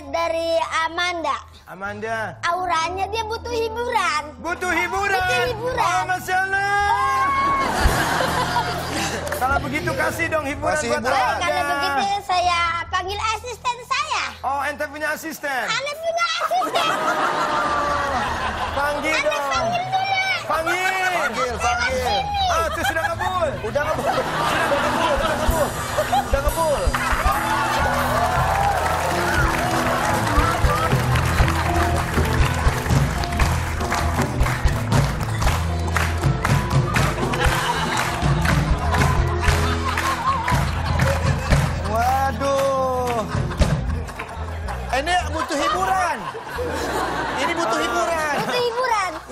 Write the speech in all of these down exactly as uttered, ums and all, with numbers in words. lihat dari Amanda. Amanda. Auranya dia butuh hiburan. Butuh hiburan. Butuh hiburan. Oh, masalah. Kalau begitu kasih dong hiburan kasih buat hiburan. Amanda. Kalau begitu saya panggil asisten saya. Oh, ente punya asisten. Ane punya asisten. Panggil Ane dong. Panggil dulu. Panggil. Panggil. Panggil. Ah, itu sudah ngebul. Udah ngebul. Sudah ngebul. Sudah ngebul. Udah ngebul. Ini butuh hiburan. Butuh hiburan.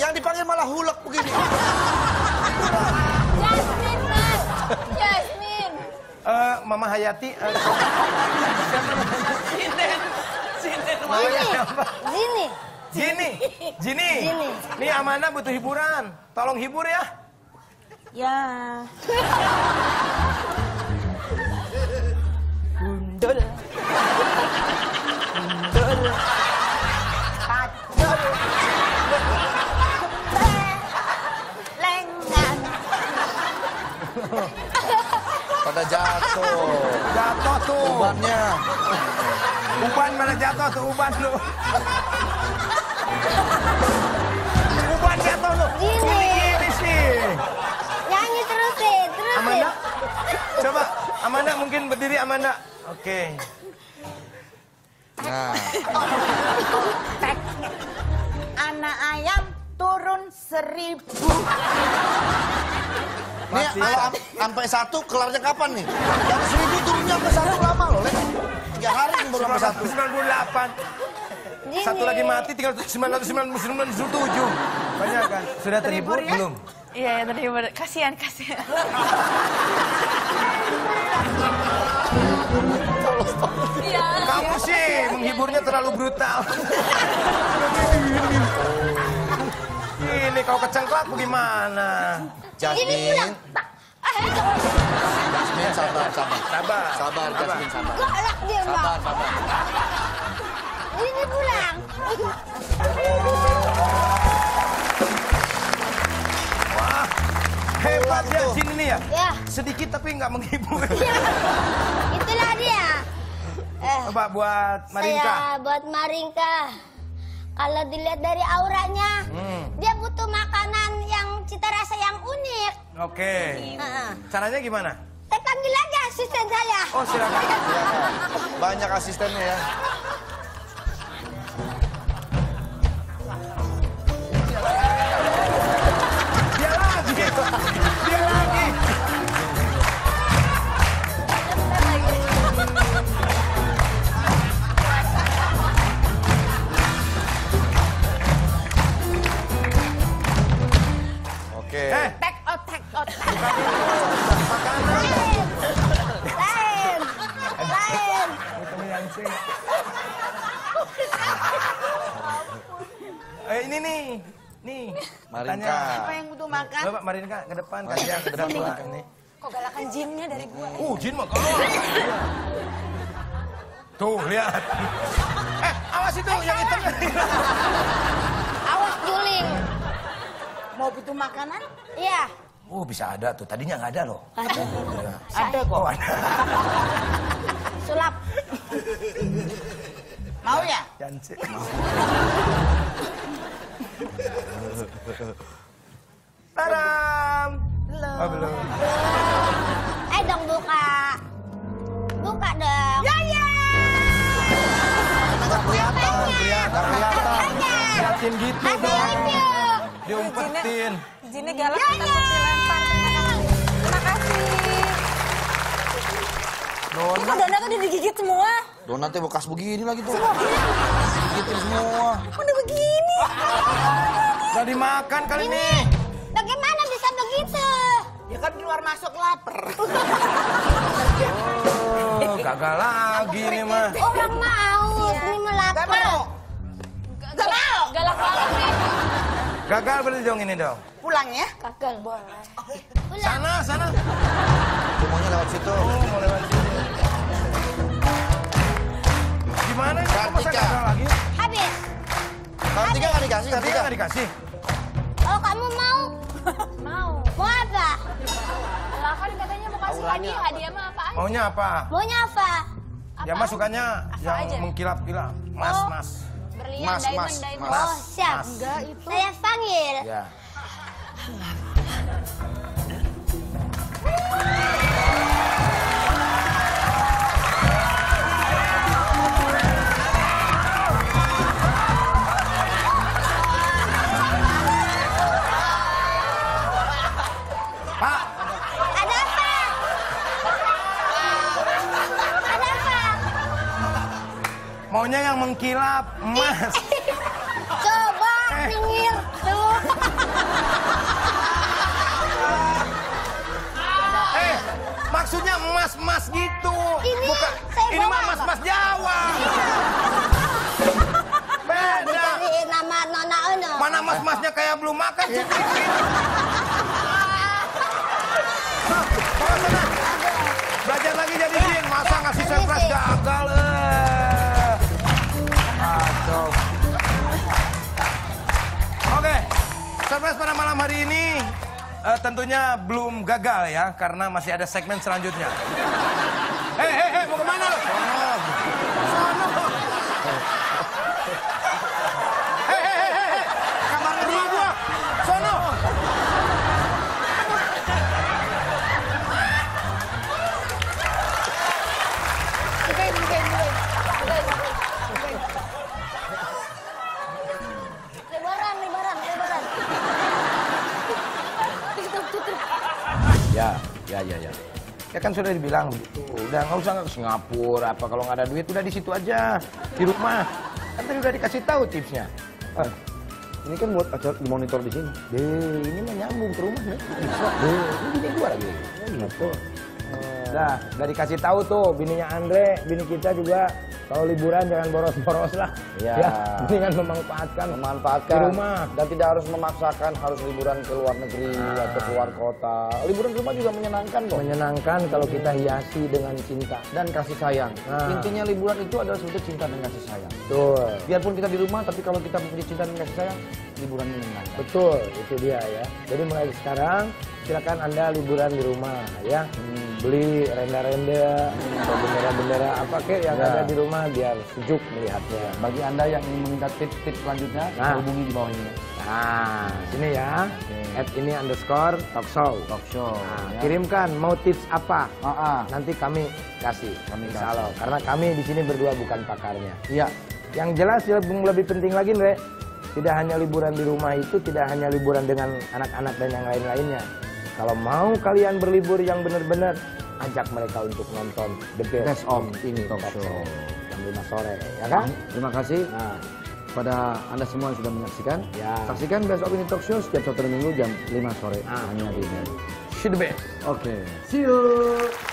Yang dipanggil malah hulek begini. Jasmine, Mas. Jasmine. Uh, Mama Hayati. Uh, Zinen. Zinen. Zini. Zini. Zini. Zini. Nih Amanda butuh hiburan. Tolong hibur ya. Ya. Gundul. Gundul. Pada jatuh. Jatuh tuh. Ubannya. Uban mana jatuh tuh uban lu. Uban jatuh lu. Gini. Gini sih. Nyanyi terus sih. Terus Amanda. Sih. Coba Amanda mungkin berdiri Amanda. Oke. Nah. Tek. Anak ayam turun seribu. Nih kalau sampai satu kelarnya kapan nih? Dari seribu turunnya sampai satu lama loh, Lek. Tiga hari baru sampai satu. sembilan puluh delapan. Satu lagi mati tinggal sembilan ratus sembilan puluh tujuh. Banyak kan? Sudah terhibur ya? Belum? Iya, ya, terhibur. Kasihan, kasihan. Kamu sih menghiburnya terlalu brutal. Ini kalau kecengklak bagaimana? Jasmine. Jasmine sabar, sabar, sabar, sabar, Jasmine sabar. Golak dia, Mbak. Sabar, sabar. Ini pulang. Wah, hebat ya Jin ini ya. Ya. Sedikit tapi nggak menghibur. Itulah dia. Eh, coba buat Marinka. Saya buat Marinka. Kalau dilihat dari auranya, hmm. dia butuh makanan yang cita rasa yang unik. Oke. Okay. Hmm. Caranya gimana? Saya panggil aja asisten saya. Oh silakan. Silakan. Banyak asistennya ya. Dia lagi. Dia lagi. Eh, take out, take out. Makanan. Lain, lain. Eh ini nih, nih. Marinka. Apa yang butuh makan? Coba Marinka ke depan, kalian ke depan ini. Kok galakan jinnya dari gua? Uh, jin mah kalau. Tuh lihat. Eh, awas itu yang hitam. Awas guling. Mau butuh makanan? Iya. Oh bisa ada tuh. Tadinya nggak ada loh. Ada. Ada kok. Oh, ada. Sulap. Mau ya? Jansi. Mau. Taram. Belum. Oh, belum. Eh dong buka. Buka dong. Ya ya. Nggak kelihatan. Nggak kelihatan. Lihatin gitu dong. Diumpetin. Jinnya galak, takut dilempar. Terima kasih. Donat. Kok donat udah digigit semua? Donatnya bekas begini lagi tuh. Digitin semua. Udah begini. Udah dimakan kali ini. Bagaimana bisa begitu? Ya kan keluar masuk lapar. Oh, gagal lagi nih mah. Orang mau, ini melapar. Gak mau. Gak mau. Galak banget nih. Gagal berarti dong ini dong. Pulang ya? Gagal boleh. Pulang. Sana, sana. Semuanya lewat situ. Oh, mau lewat situ. Gimana ini? Kartika. dikasih tapi nggak dikasih. Oh, kamu mau? Mau. Mau apa? Lah kan katanya mau kasih hadiah, hadiah mah apa aja? Maunya apa? Maunya apa? Ya masukannya yang mengkilap-kilap, mas-mas. Berlian, diamond, diamond. Oh, siap. Enggak itu. Saya panggil. Ya. Maunya yang mengkilap emas. Coba pinggir tuh. Eh, maksudnya emas-emas gitu. Ini, bukan, ini mah emas-emas Jawa. Beda. Dikasih nama Nona Ono. Mana emas-emasnya kayak belum makan. Belajar lagi jadi jin. Masa ngasih surprise gagal. Surprise pada malam hari ini uh, tentunya belum gagal ya, karena masih ada segmen selanjutnya. Hei, hei, hei, mau kemana lo? Oh. Sana. Hei, hei, hei, hei, kamar kedua gua. Sono. Bukain, bukain, bukain. Bukain, bukain. Lebaran, lebaran, lebaran. Ya, ya, ya, ya. Ya kan sudah dibilang begitu. Udah nggak usah ke Singapura apa, kalau nggak ada duit udah di situ aja di rumah. Kan tadi udah dikasih tahu tipsnya. Eh, ini kan buat acara di monitor di sini. Deh, ini mah nyambung ke rumah nih. Deh, ini bini gua lagi. Betul. Dah, udah dikasih tahu tuh bininya Andre, bini kita juga kalau liburan jangan boros-boros lah. Ya, ya, dengan memanfaatkan, memanfaatkan di rumah dan tidak harus memaksakan harus liburan ke luar negeri ah. atau keluar kota. Liburan ke rumah juga menyenangkan kok. Menyenangkan kalau kita hiasi dengan cinta dan kasih sayang. Nah. Intinya liburan itu adalah sebetulnya cinta dan kasih sayang. Betul. Biarpun kita di rumah, tapi kalau kita mempunyai cinta dan kasih sayang, liburan menyenangkan. Betul, itu dia ya. Jadi mulai sekarang silakan Anda liburan di rumah ya. Hmm. Beli renda-renda atau bendera-bendera apa kek yang nah. ada di rumah biar sejuk melihatnya. Bagi Anda yang ingin meminta tips-tips selanjutnya, nah. hubungi di bawah ini. Nah, sini ya, okay. at ini underscore talk show. Talk show. Nah, ya. Kirimkan mau tips apa, oh, ah. nanti kami kasih. Kami Insya Allah. Kasih. Karena kami di sini berdua bukan pakarnya. Iya. Yang jelas lebih penting lagi, Ndre, tidak hanya liburan di rumah itu, tidak hanya liburan dengan anak-anak dan yang lain-lainnya. Kalau mau kalian berlibur yang benar-benar, ajak mereka untuk nonton The Best of Ini Talk Show jam lima sore, ya kan? Terima kasih nah. pada Anda semua yang sudah menyaksikan. Ya. Saksikan Best of Ini Talk Show setiap Sabtu Minggu jam lima sore. Ah. Hanya di Ini. See the best. Oke, okay. See you.